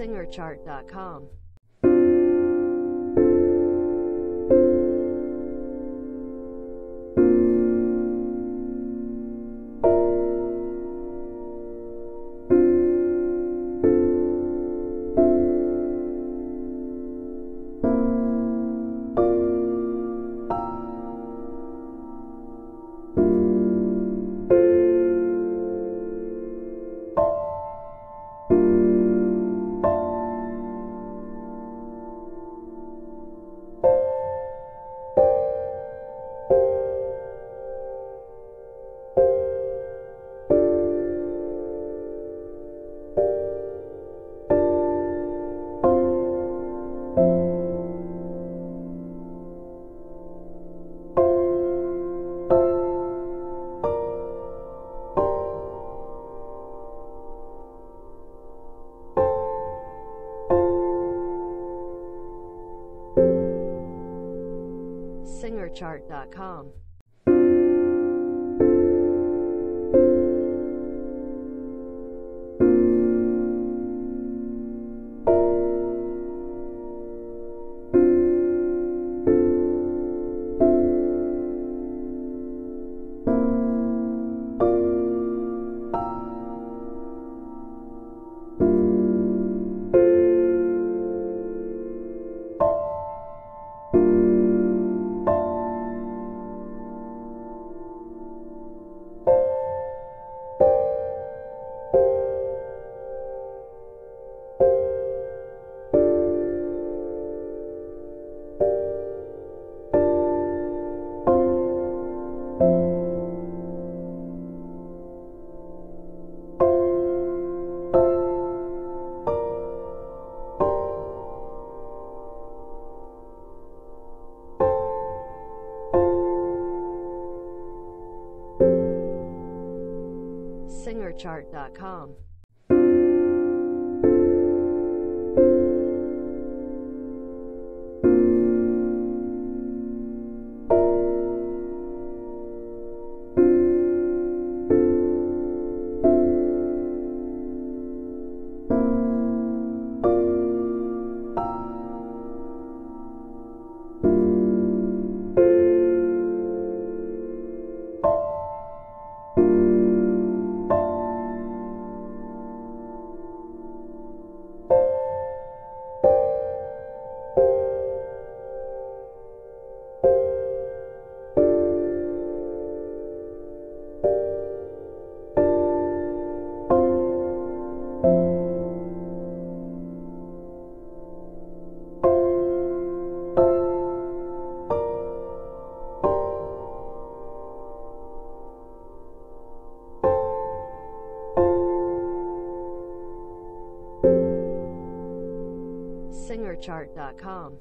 SingerChart.com. SingerChart.com. SingerChart.com. SingerChart.com.